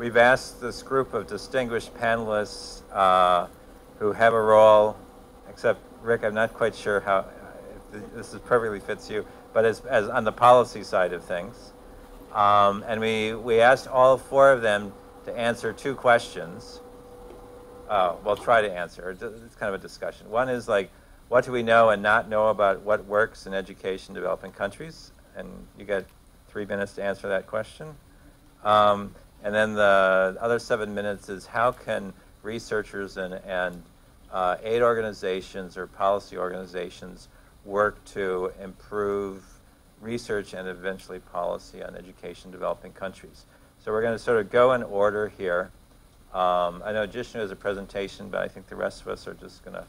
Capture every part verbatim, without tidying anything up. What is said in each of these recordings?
We've asked this group of distinguished panelists uh, who have a role, except Rick, I'm not quite sure how, if this is perfectly fits you, but as, as on the policy side of things. Um, and we, we asked all four of them to answer two questions. Uh, we'll try to answer, it's kind of a discussion. One is like, what do we know and not know about what works in education in developing countries? And you get three minutes to answer that question. Um, and then the other seven minutes is how can researchers and, and uh, aid organizations or policy organizations work to improve research and eventually policy on education in developing countries. So we're going to sort of go in order here. Um, I know Jishnu has a presentation, but I think the rest of us are just going to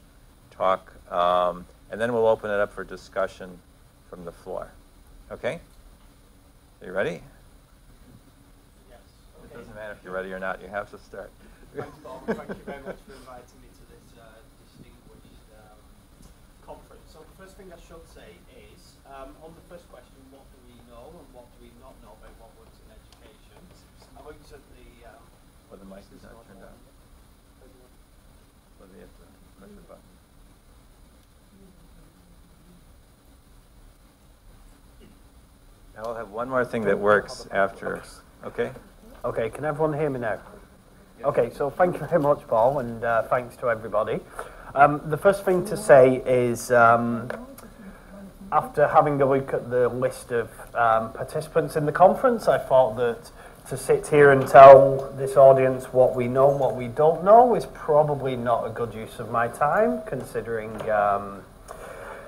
talk. Um, and then we'll open it up for discussion from the floor. Okay? Are you ready? Yes. Okay. It doesn't matter if you're ready or not. You have to start. Thanks, Bob. Thank you very much for inviting me to this uh, distinguished um, conference. So the first thing I should say is, um, on the first question, what do we know and what do we not know about what works in education? I looked at the... Um, well, the mic is not turned on. Well, they have to push the button. Now we'll have one more thing that works after. Okay? Okay, can everyone hear me now? Okay, so thank you very much, Paul, and uh, thanks to everybody. Um, the first thing to say is, um, after having a look at the list of um, participants in the conference, I thought that to sit here and tell this audience what we know and what we don't know is probably not a good use of my time, considering um,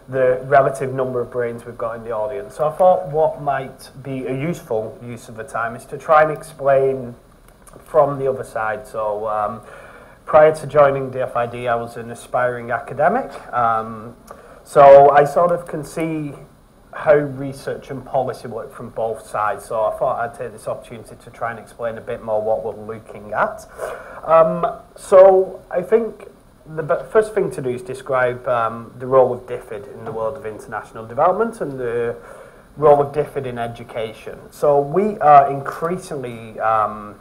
the relative number of brains we've got in the audience. So I thought what might be a useful use of the time is to try and explain from the other side. So um, prior to joining D F I D, I was an aspiring academic. Um, so I sort of can see how research and policy work from both sides. So I thought I'd take this opportunity to try and explain a bit more what we're looking at. Um, so I think the first thing to do is describe um, the role of D F I D in the world of international development and the role of D F I D in education. So we are increasingly um,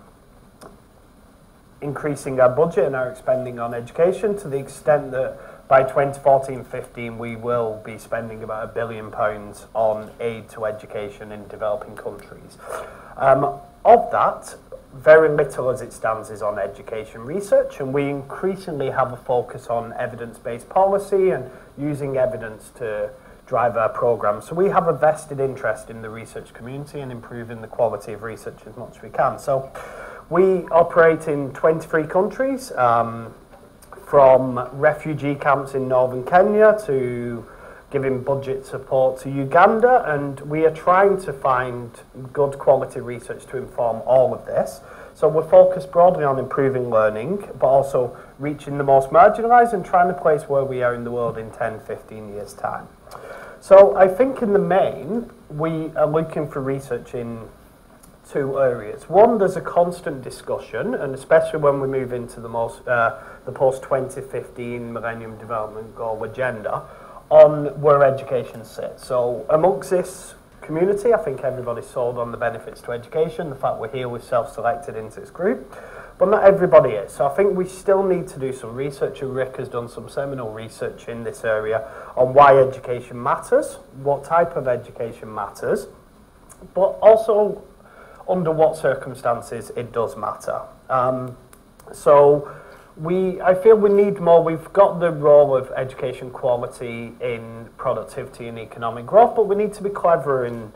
increasing our budget and are expending on education to the extent that by twenty fourteen fifteen we will be spending about a billion pounds on aid to education in developing countries. Um, of that, very little as it stands is on education research, and we increasingly have a focus on evidence-based policy and using evidence to drive our programmes. So we have a vested interest in the research community and improving the quality of research as much as we can. So we operate in twenty-three countries, um, from refugee camps in northern Kenya to giving budget support to Uganda, and we are trying to find good quality research to inform all of this. So we're focused broadly on improving learning, but also reaching the most marginalised and trying to place where we are in the world in ten, fifteen years' time. So I think in the main, we are looking for research in two areas. One, there's a constant discussion, and especially when we move into the, most, uh, the post twenty fifteen Millennium Development Goal agenda, on where education sits. So amongst this community, I think everybody's sold on the benefits to education, the fact we're here, we're self-selected into this group, but not everybody is. So I think we still need to do some research, and Rick has done some seminal research in this area on why education matters, what type of education matters, but also under what circumstances it does matter. Um, so. We, I feel we need more. We've got the role of education quality in productivity and economic growth, but we need to be clever in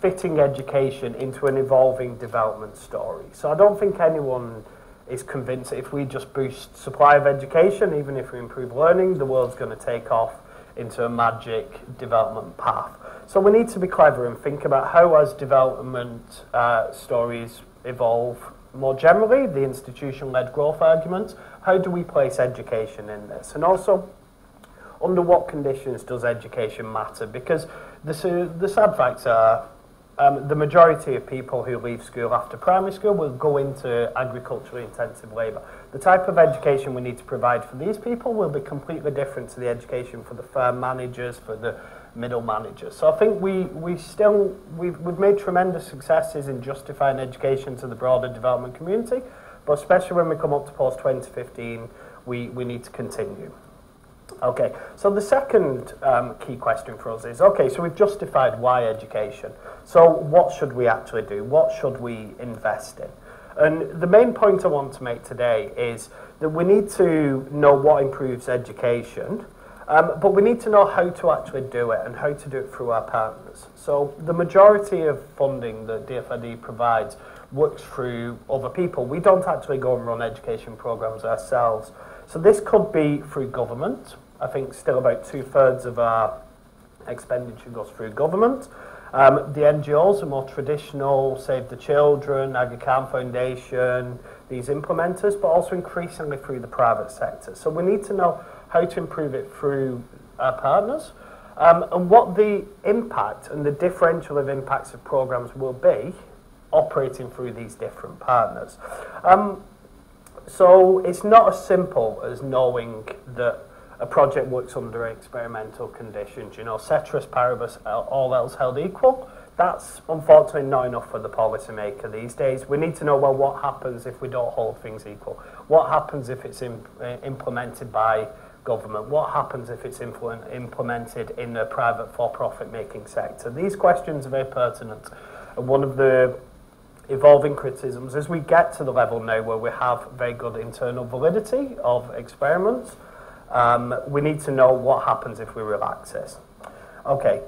fitting education into an evolving development story. So I don't think anyone is convinced that if we just boost supply of education, even if we improve learning, the world's going to take off into a magic development path. So we need to be clever and think about how as development uh, stories evolve, more generally, the institution-led growth argument, how do we place education in this? And also, under what conditions does education matter? Because the, the sad facts are um, the majority of people who leave school after primary school will go into agriculturally intensive labour. The type of education we need to provide for these people will be completely different to the education for the farm managers, for the middle managers. So I think we, we still, we've, we've made tremendous successes in justifying education to the broader development community, but especially when we come up to post twenty fifteen, we, we need to continue. Okay, so the second um, key question for us is, okay, so we've justified why education. So what should we actually do? What should we invest in? And the main point I want to make today is that we need to know what improves education, um, but we need to know how to actually do it and how to do it through our partners. So the majority of funding that D F I D provides works through other people. We don't actually go and run education programs ourselves. So this could be through government. I think still about two-thirds of our expenditure goes through government. Um, the N G Os are more traditional, Save the Children, Aga Khan Foundation, these implementers, but also increasingly through the private sector. So we need to know how to improve it through our partners, um, and what the impact and the differential of impacts of programs will be operating through these different partners. Um, so it's not as simple as knowing that a project works under experimental conditions, you know, ceteris paribus, all else held equal. That's unfortunately not enough for the policymaker these days. We need to know, well, what happens if we don't hold things equal? What happens if it's imp implemented by government? What happens if it's implemented in the private for-profit making sector? These questions are very pertinent. And one of the evolving criticisms is we get to the level now where we have very good internal validity of experiments. Um, we need to know what happens if we relax this. Okay,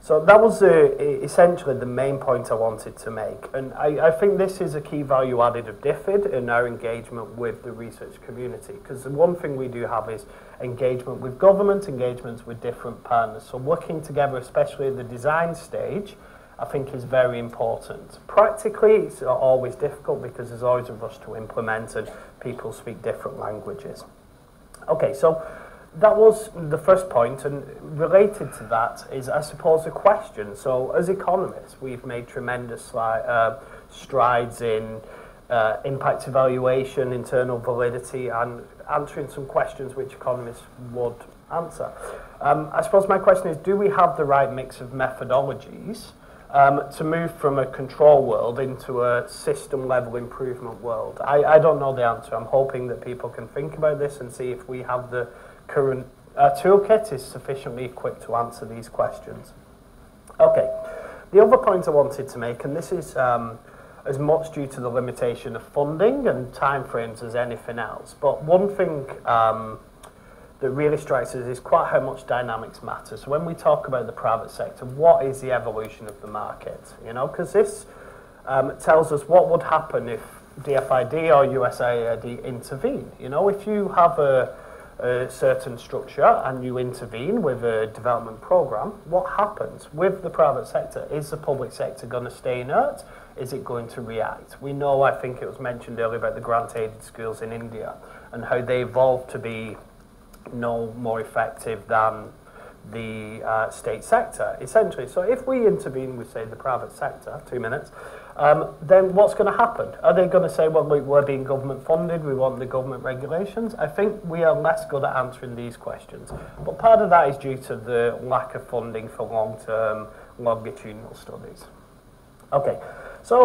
so that was uh, essentially the main point I wanted to make, and I, I think this is a key value added of D F I D in our engagement with the research community, because the one thing we do have is engagement with government, engagements with different partners, so working together, especially at the design stage, I think is very important. Practically, it's always difficult because there's always a rush to implement and people speak different languages. Okay, so that was the first point, and related to that is, I suppose, a question. So as economists, we've made tremendous uh, strides in uh, impact evaluation, internal validity, and answering some questions which economists would answer. Um, I suppose my question is, do we have the right mix of methodologies Um, to move from a control world into a system-level improvement world? I, I don't know the answer. I'm hoping that people can think about this and see if we have the current uh, toolkit is sufficiently equipped to answer these questions. Okay, the other point I wanted to make, and this is um, as much due to the limitation of funding and timeframes as anything else, but one thing um, that really strikes us is quite how much dynamics matters. So when we talk about the private sector, what is the evolution of the market? You know, because this um, tells us what would happen if D F I D or U S A I D intervene. You know, if you have a, a certain structure and you intervene with a development program, what happens with the private sector? Is the public sector going to stay inert? Is it going to react? We know, I think it was mentioned earlier about the grant-aided schools in India and how they evolved to be no more effective than the uh, state sector, essentially. So if we intervene with, say, the private sector, two minutes, um, then what's going to happen? Are they going to say, well, we, we're being government funded, we want the government regulations? I think we are less good at answering these questions. But part of that is due to the lack of funding for long-term longitudinal studies. Okay, so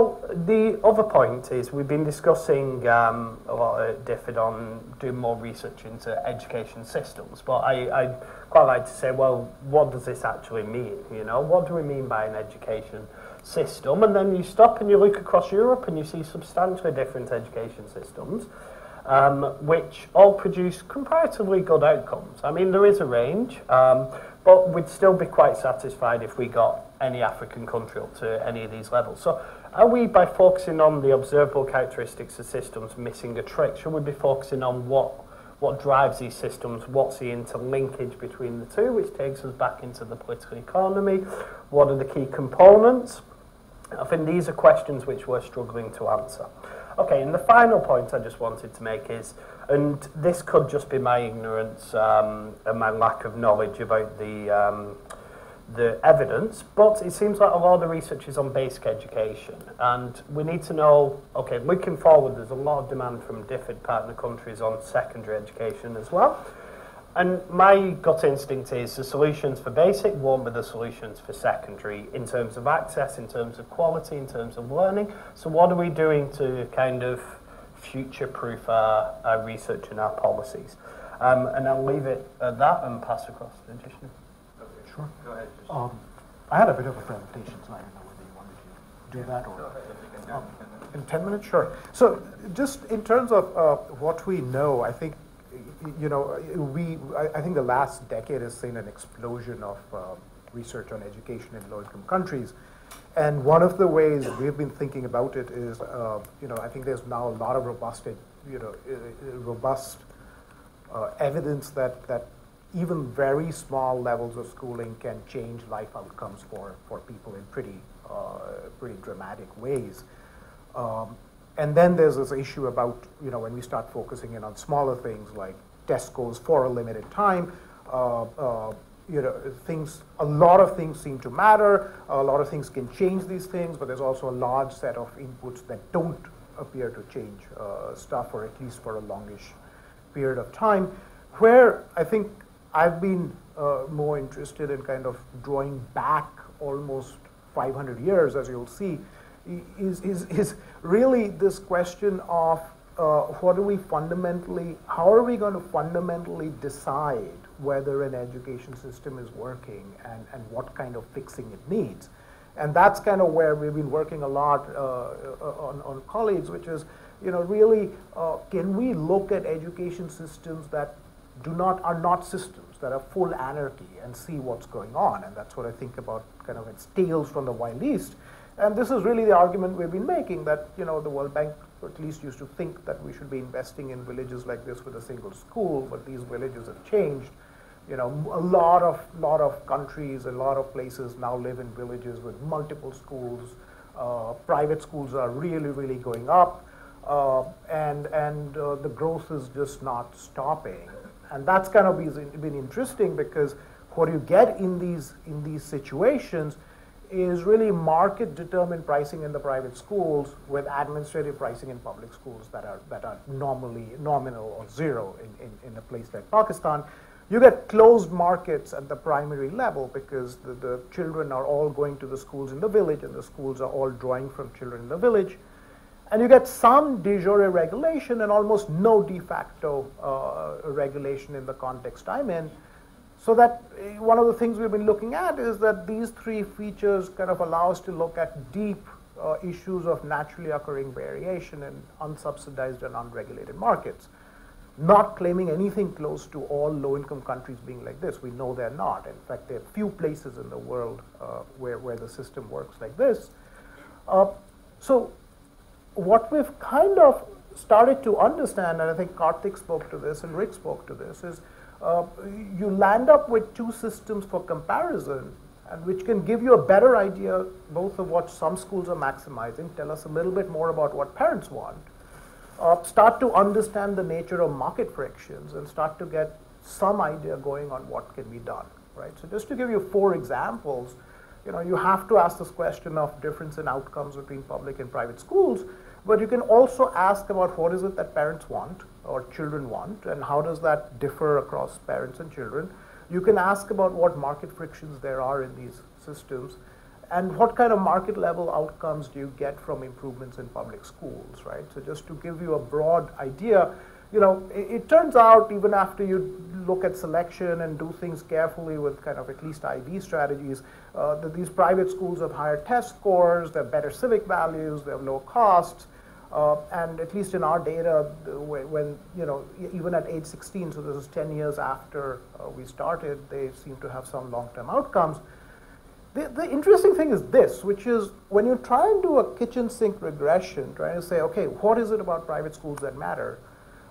the other point is we've been discussing um, a lot at D F I D on doing more research into education systems, but I, I quite like to say, well, what does this actually mean? You know, what do we mean by an education system? And then you stop and you look across Europe and you see substantially different education systems, um, which all produce comparatively good outcomes. I mean, there is a range, um, but we'd still be quite satisfied if we got any African country up to any of these levels. So are we, by focusing on the observable characteristics of systems, missing a trick? Should we be focusing on what what drives these systems? What's the interlinkage between the two, which takes us back into the political economy? What are the key components? I think these are questions which we're struggling to answer. Okay, and the final point I just wanted to make is, and this could just be my ignorance um, and my lack of knowledge about the um, the evidence, but it seems like a lot of the research is on basic education, and we need to know, okay, looking forward, there's a lot of demand from D F I D partner countries on secondary education as well, And my gut instinct is the solutions for basic won't be the solutions for secondary in terms of access, in terms of quality, in terms of learning. So what are we doing to kind of future-proof our, our research and our policies? Um, and I'll leave it at that and pass across to Jishnu. Okay. Sure. Go ahead, Jishnu. Um, I had a bit of a presentation, so I don't know whether you wanted to do that or... Ahead, um, in ten minutes? Sure. So just in terms of uh, what we know, I think You know, we. I think the last decade has seen an explosion of uh, research on education in low-income countries, and one of the ways we've been thinking about it is, uh, you know, I think there's now a lot of robust, you know, robust uh, evidence that that even very small levels of schooling can change life outcomes for for people in pretty uh, pretty dramatic ways. Um, And then there's this issue about, you know, when we start focusing in on smaller things like test scores for a limited time, uh, uh, you know, things, a lot of things seem to matter, a lot of things can change these things, but there's also a large set of inputs that don't appear to change uh, stuff, or at least for a longish period of time, where I think I've been uh, more interested in kind of drawing back almost five hundred years, as you'll see, Is, is, is really this question of uh, what do we fundamentally, how are we going to fundamentally decide whether an education system is working and, and what kind of fixing it needs. And that's kind of where we've been working a lot uh, on, on colleagues, which is, you know, really, uh, can we look at education systems that do not, are not systems, that are full anarchy, and see what's going on? And that's what I think about kind of its tales from the Wild East. And this is really the argument we've been making, that, you know, the World Bank at least used to think that we should be investing in villages like this with a single school, but these villages have changed. You know, a lot of lot of countries, a lot of places now live in villages with multiple schools. Uh, private schools are really, really going up, uh, and and uh, the growth is just not stopping. And that's kind of been interesting, because what you get in these in these situations is really market-determined pricing in the private schools with administrative pricing in public schools that are that are normally nominal or zero in, in, in a place like Pakistan. You get closed markets at the primary level, because the, the children are all going to the schools in the village, and the schools are all drawing from children in the village. And you get some de jure regulation and almost no de facto uh, regulation in the context I'm in. So that one of the things we've been looking at is that these three features kind of allow us to look at deep uh, issues of naturally occurring variation in unsubsidized and unregulated markets. Not claiming anything close to all low-income countries being like this. We know they're not. In fact, there are few places in the world uh, where, where the system works like this. Uh, so what we've kind of started to understand, and I think Karthik spoke to this and Rick spoke to this, is Uh, you land up with two systems for comparison, and which can give you a better idea both of what some schools are maximizing, tell us a little bit more about what parents want, uh, start to understand the nature of market frictions, and start to get some idea going on what can be done, right? So just to give you four examples, you know, you have to ask this question of difference in outcomes between public and private schools, but you can also ask about what is it that parents want or children want, and how does that differ across parents and children. You can ask about what market frictions there are in these systems, and what kind of market level outcomes do you get from improvements in public schools, right? So just to give you a broad idea, you know, it, it turns out even after you look at selection and do things carefully with kind of at least I B strategies, uh, that these private schools have higher test scores, they have better civic values, they have lower costs. Uh, and at least in our data, when, you know, even at age sixteen, so this is ten years after uh, we started, they seem to have some long-term outcomes. The, the interesting thing is this, which is when you try and do a kitchen sink regression, trying to say, okay, what is it about private schools that matter?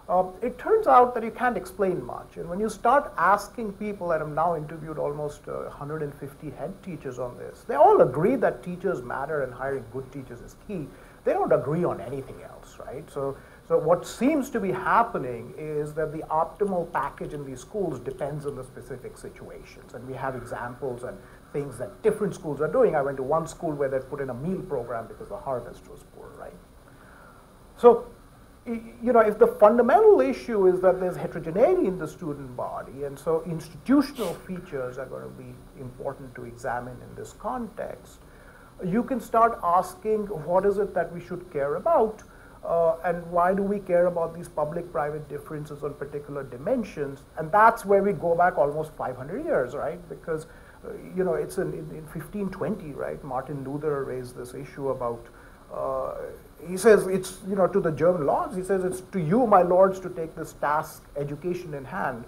Uh, it turns out that you can't explain much. And when you start asking people, and I've now interviewed almost uh, one hundred fifty head teachers on this, they all agree that teachers matter and hiring good teachers is key. They don't agree on anything else, right? So, so what seems to be happening is that the optimal package in these schools depends on the specific situations. And we have examples and things that different schools are doing. I went to one school where they put in a meal program because the harvest was poor, right? So you know, if the fundamental issue is that there's heterogeneity in the student body, and so institutional features are going to be important to examine in this context, you can start asking, what is it that we should care about, uh, and why do we care about these public-private differences on particular dimensions? And that's where we go back almost five hundred years, right? Because uh, you know, it's in, in, in fifteen twenty, right? Martin Luther raised this issue about. Uh, He says it's, you know, to the German lords, he says it's to you, my lords, to take this task, education in hand.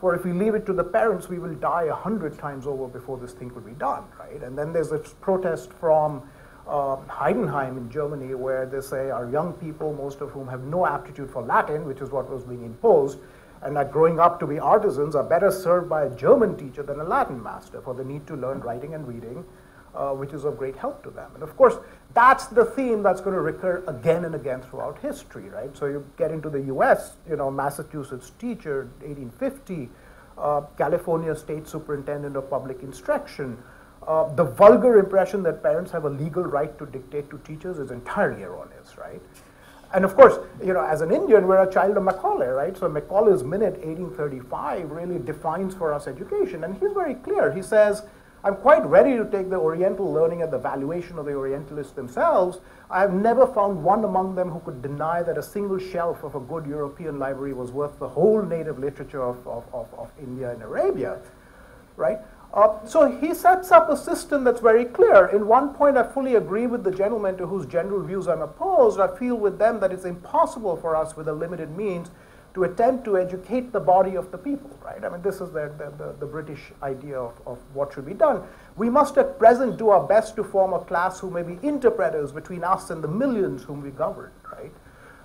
For if we leave it to the parents, we will die a hundred times over before this thing could be done, right? And then there's this protest from uh, Heidenheim in Germany, where they say our young people, most of whom have no aptitude for Latin, which is what was being imposed, and are growing up to be artisans, are better served by a German teacher than a Latin master, for the need to learn writing and reading, Uh, which is of great help to them. And of course, that's the theme that's going to recur again and again throughout history, right? So you get into the U S, you know, Massachusetts teacher, eighteen fifty, uh, California state superintendent of public instruction. Uh, the vulgar impression that parents have a legal right to dictate to teachers is entirely erroneous, right? And of course, you know, as an Indian, we're a child of Macaulay, right? So Macaulay's Minute, eighteen thirty-five, really defines for us education. And he's very clear. He says, I'm quite ready to take the Oriental learning at the valuation of the Orientalists themselves. I have never found one among them who could deny that a single shelf of a good European library was worth the whole native literature of, of, of, of India and Arabia, right? Uh, so he sets up a system that's very clear. In one point, I fully agree with the gentleman to whose general views I'm opposed. I feel with them that it's impossible for us with a limited means to attempt to educate the body of the people, right? I mean, this is the, the, the, the British idea of, of what should be done. We must at present do our best to form a class who may be interpreters between us and the millions whom we govern, right?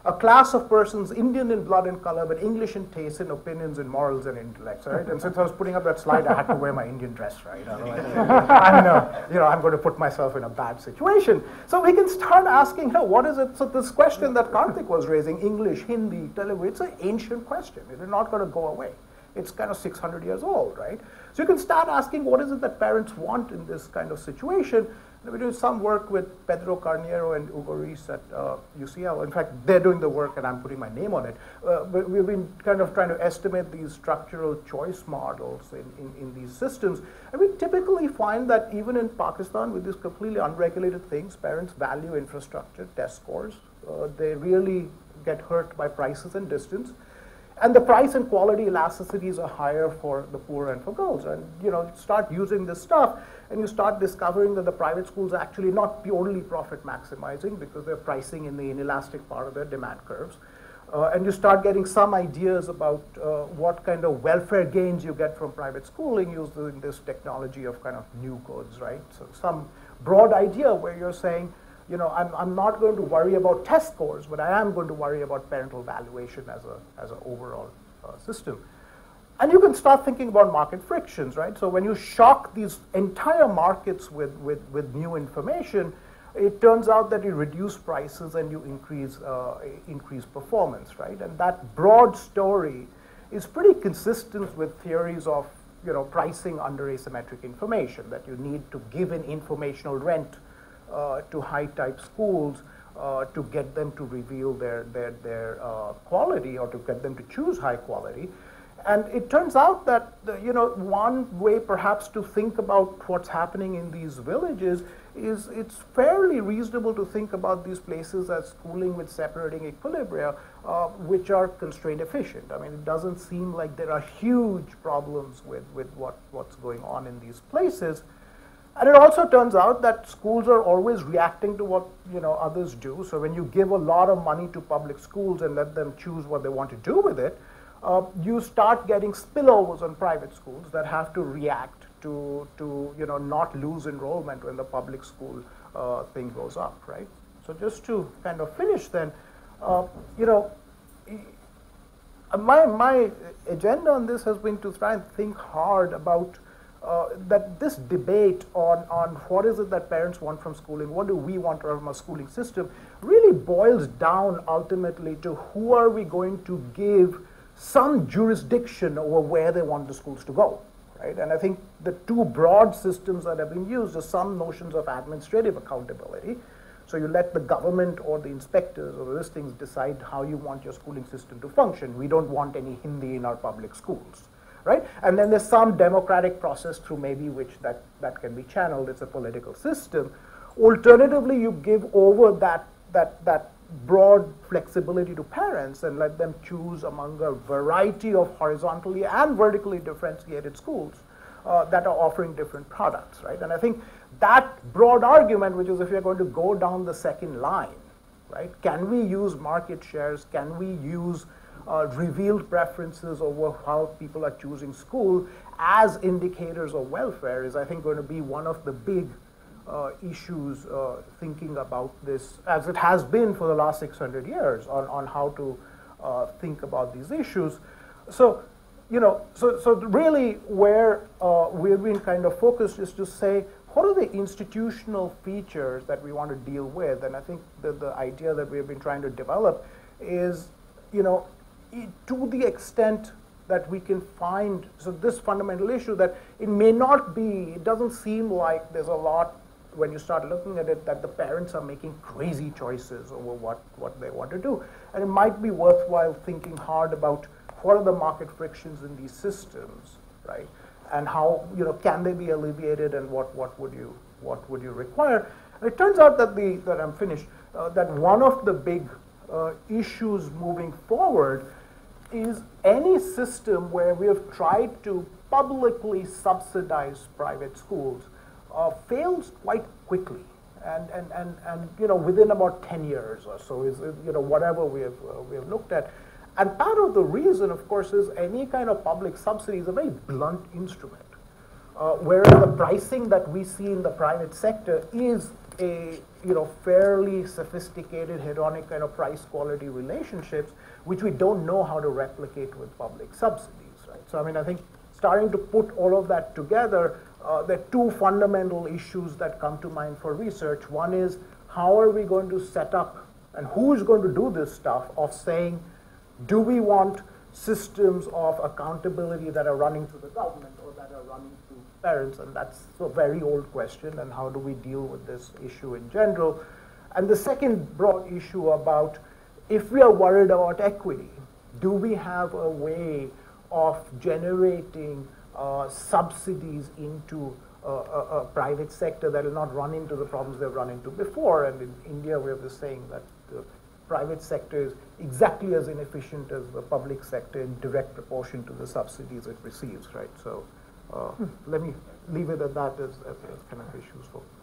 A class of persons Indian in blood and color, but English in taste, in opinions, in morals, and intellects, right? And since I was putting up that slide, I had to wear my Indian dress, right? Otherwise, I'm, uh, you know, I'm going to put myself in a bad situation. So we can start asking, you know, what is it? So this question that Karthik was raising, English, Hindi, Telugu, it's an ancient question. It is not going to go away. It's kind of six hundred years old, right? So you can start asking, what is it that parents want in this kind of situation? We're doing some work with Pedro Carneiro and Ugo Reis at uh, U C L. In fact, they're doing the work and I'm putting my name on it. Uh, but we've been kind of trying to estimate these structural choice models in, in, in these systems. And we typically find that even in Pakistan, with these completely unregulated things, parents value infrastructure, test scores. Uh, they really get hurt by prices and distance. And the price and quality elasticities are higher for the poor and for girls. And you know, start using this stuff, and you start discovering that the private schools are actually not purely profit maximizing because they're pricing in the inelastic part of their demand curves. Uh, and you start getting some ideas about uh, what kind of welfare gains you get from private schooling using this technology of kind of new codes, right? So some broad idea where you're saying, you know, I'm, I'm not going to worry about test scores, but I am going to worry about parental valuation as a as an overall uh, system. And you can start thinking about market frictions, right? So when you shock these entire markets with, with, with new information, it turns out that you reduce prices and you increase, uh, increase performance, right? And that broad story is pretty consistent with theories of, you know, pricing under asymmetric information, that you need to give an informational rent Uh, to high-type schools uh, to get them to reveal their, their, their uh, quality, or to get them to choose high quality. And it turns out that, you know, one way perhaps to think about what's happening in these villages is it's fairly reasonable to think about these places as schooling with separating equilibria, uh, which are constraint efficient. I mean, it doesn't seem like there are huge problems with, with what, what's going on in these places. And it also turns out that schools are always reacting to what, you know, others do. So when you give a lot of money to public schools and let them choose what they want to do with it, uh, you start getting spillovers on private schools that have to react to, to you know, not lose enrollment when the public school uh, thing goes up, right? So just to kind of finish then, uh, you know, my, my agenda on this has been to try and think hard about Uh, that this debate on, on what is it that parents want from schooling, what do we want from a schooling system, really boils down ultimately to who are we going to give some jurisdiction over where they want the schools to go, right? And I think the two broad systems that have been used are some notions of administrative accountability, So you let the government or the inspectors or those things decide how you want your schooling system to function. We don't want any Hindi in our public schools, right? And then there's some democratic process through maybe which that, that can be channeled. It's a political system. Alternatively, you give over that, that, that broad flexibility to parents and let them choose among a variety of horizontally and vertically differentiated schools uh, that are offering different products, right? And I think that broad argument, which is if you're going to go down the second line, right? Can we use market shares? Can we use uh, revealed preferences over how people are choosing school as indicators of welfare is, I think, going to be one of the big Uh, issues uh, thinking about this, as it has been for the last six hundred years, on, on how to uh, think about these issues. So, you know, so, so really where uh, we've been kind of focused is to say, what are the institutional features that we want to deal with? And I think that the idea that we've been trying to develop is, you know, to the extent that we can find, so this fundamental issue that it may not be, it doesn't seem like there's a lot when you start looking at it, that the parents are making crazy choices over what, what they want to do. And it might be worthwhile thinking hard about what are the market frictions in these systems, right? And how, you know, can they be alleviated and what, what, would, you, what would you require? And it turns out that the, that I'm finished, uh, that one of the big uh, issues moving forward is any system where we have tried to publicly subsidize private schools Uh, fails quite quickly, and and and and you know within about ten years or so is you know whatever we have uh, we have looked at, and part of the reason, of course, is any kind of public subsidy is a very blunt instrument, uh, whereas the pricing that we see in the private sector is a you know fairly sophisticated hedonic kind of price quality relationships, which we don't know how to replicate with public subsidies, right? So I mean I think starting to put all of that together. Uh, there are two fundamental issues that come to mind for research. One is, how are we going to set up, and who is going to do this stuff, of saying, do we want systems of accountability that are running through the government or that are running through parents? And that's a very old question, and how do we deal with this issue in general? And the second broad issue about, if we are worried about equity, do we have a way of generating Uh, subsidies into uh, a, a private sector that will not run into the problems they've run into before? And in India, we have this saying that the private sector is exactly as inefficient as the public sector in direct proportion to the subsidies it receives, right? So uh, hmm. let me leave it at that as, as, as kind of useful.